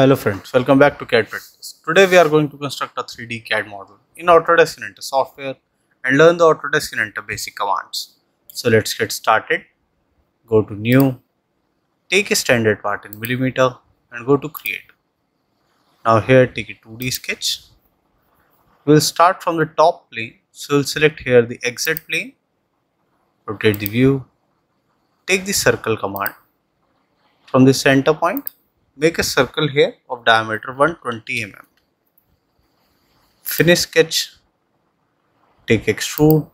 Hello friends, welcome back to CAD Practice. Today we are going to construct a 3D CAD model in Autodesk Inventor software and learn the Autodesk Inventor basic commands. So let's get started. Go to New, take a standard part in millimeter and go to Create. Now here take a 2D sketch. We'll start from the top plane, so we'll select here the exit plane, rotate the view, take the circle command. From the center point, make a circle here of diameter 120 mm. Finish sketch. Take extrude.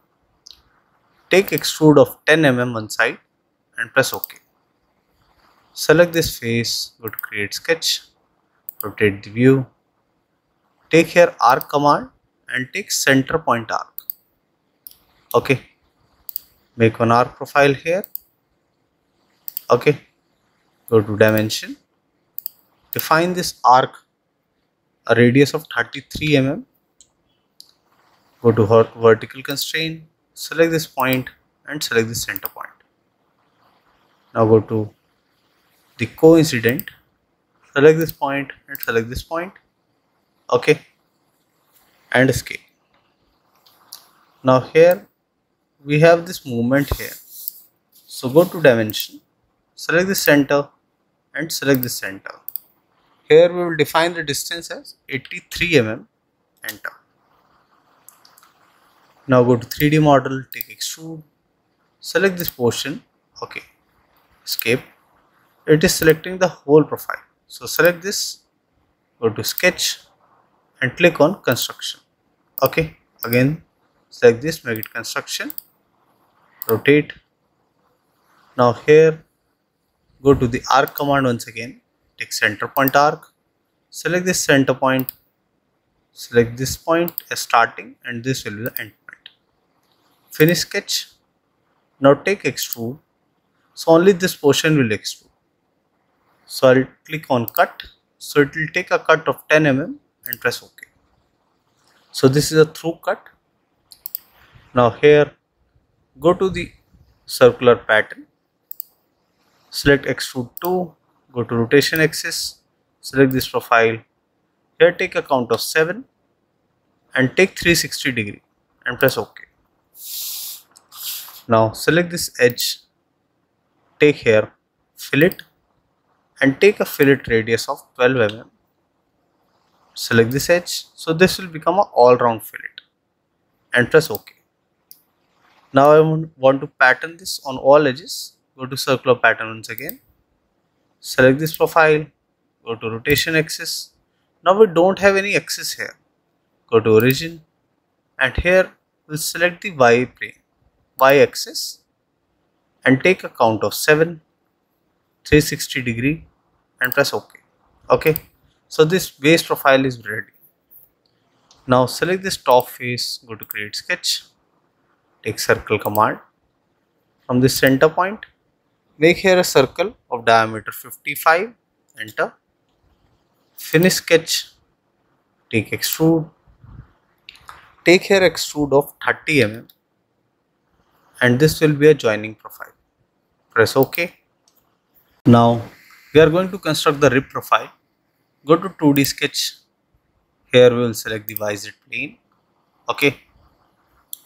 Take extrude of 10 mm one side and press OK. Select this face. Go to create sketch. Rotate the view. Take here arc command and take center point arc. OK. Make one arc profile here. OK. Go to dimension. Define this arc a radius of 33 mm. Go to vertical constraint, select this point and select the center point. Now go to the coincident, select this point and select this point. OK, and escape. Now here we have this movement here, so go to dimension, select the center and select the center. Here we will define the distance as 83 mm. Enter. Now go to 3D model, take extrude, select this portion. OK, escape. It is selecting the whole profile, so select this, go to sketch and click on construction. OK, again select this, make it construction, rotate. Now here go to the arc command once again. Take center point arc, select this center point, select this point as starting and this will be the end point. Finish sketch. Now take extrude, so only this portion will extrude. So I'll click on cut, so it will take a cut of 10 mm and press OK. So this is a through cut. Now here go to the circular pattern, select extrude 2. Go to rotation axis, select this profile, here take a count of 7 and take 360 degree and press OK. Now select this edge, take here fillet and take a fillet radius of 12 mm. Select this edge, so this will become an all-round fillet and press OK. Now I want to pattern this on all edges, go to circular pattern once again. Select this profile, go to rotation axis. Now we don't have any axis here. Go to origin and here we'll select the Y plane, Y axis, and take a count of 7, 360 degree and press OK. OK, so this base profile is ready. Now select this top face, go to create sketch, take circle command. From this center point, make here a circle of diameter 55, enter. Finish sketch, take extrude, take here extrude of 30 mm and this will be a joining profile. Press OK. Now we are going to construct the rib profile. Go to 2D sketch, here we will select the YZ plane. OK.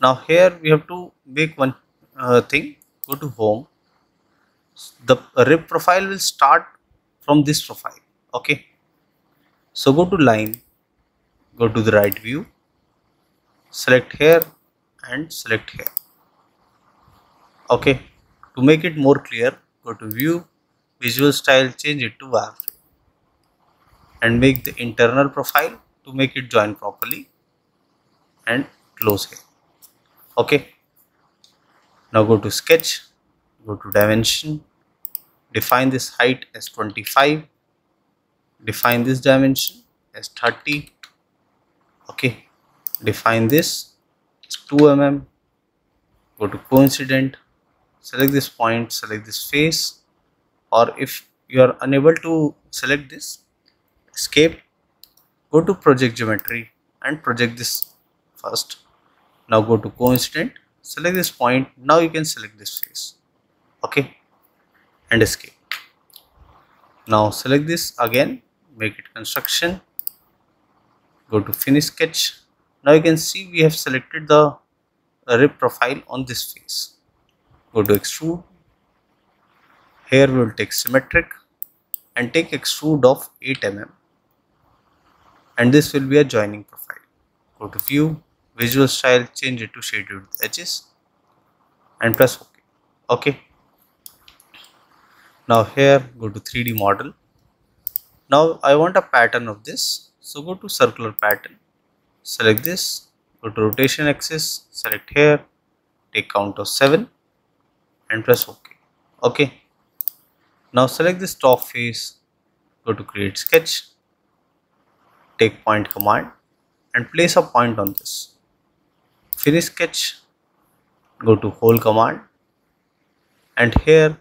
Now here we have to make one thing, go to home. The rib profile will start from this profile. OK, so go to line, go to the right view, select here and select here. OK, to make it more clear, go to view, visual style, change it to wireframe and make the internal profile to make it join properly and close here. OK, now go to sketch, go to dimension, define this height as 25, define this dimension as 30, OK, define this as 2 mm, go to coincident, select this point, select this face, or if you are unable to select this, escape, go to project geometry and project this first. Now go to coincident, select this point, now you can select this face. OK, and escape. Now select this again, make it construction, go to finish sketch. Now you can see we have selected the rib profile on this face. Go to extrude. Here we will take symmetric and take extrude of 8 mm, and this will be a joining profile. Go to view, visual style, change it to shaded edges and press OK. OK. Now here go to 3D model. Now I want a pattern of this, so go to circular pattern, select this, go to rotation axis, select here, take count of 7 and press OK. OK. Now select this top face, go to create sketch, take point command and place a point on this. Finish sketch, go to hole command, and here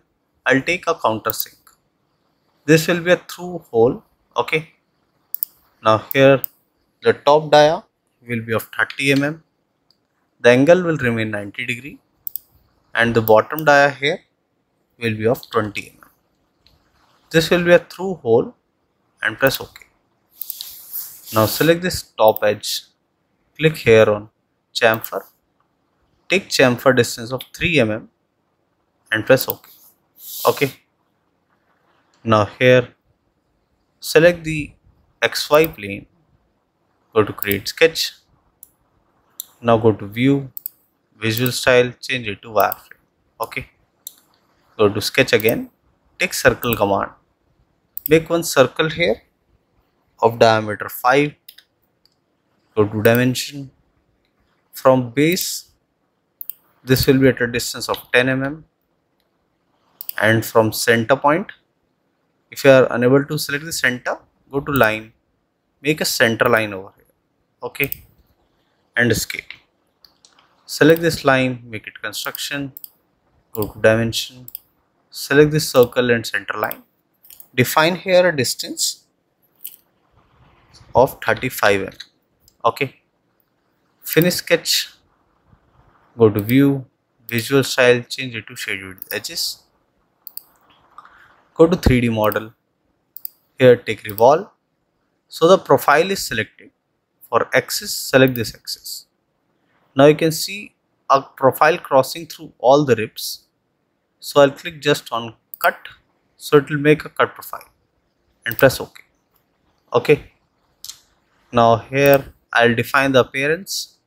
I'll take a countersink. This will be a through hole. Okay. Now here the top dia will be of 30 mm. The angle will remain 90 degrees, and the bottom dia here will be of 20 mm. This will be a through hole and press OK. Now select this top edge, click here on chamfer, take chamfer distance of 3 mm and press OK. OK. Now here select the XY plane, go to create sketch. Now go to view, visual style, change it to wireframe. OK. Go to sketch again, take circle command. Make one circle here of diameter 5, go to dimension. From base, this will be at a distance of 10 mm, and from center point, if you are unable to select the center, go to line, make a center line over here. OK, and escape. Select this line, make it construction, go to dimension, select this circle and center line, define here a distance of 35 mm. OK. Finish sketch, go to view, visual style, change it to shaded edges. Go to 3D model. Here take revolve. So the profile is selected. For axis, select this axis. Now you can see a profile crossing through all the ribs. So I'll click just on cut, so it will make a cut profile and press OK. OK. Now here I'll define the appearance.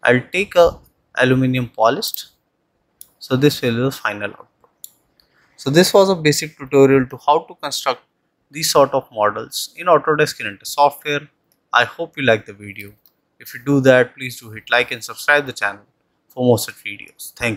I'll take a aluminum polished, so this will be the final output. So this was a basic tutorial to how to construct these sort of models in Autodesk Inventor software. I hope you like the video. If you do that, please do hit like and subscribe the channel for more such videos. Thank you.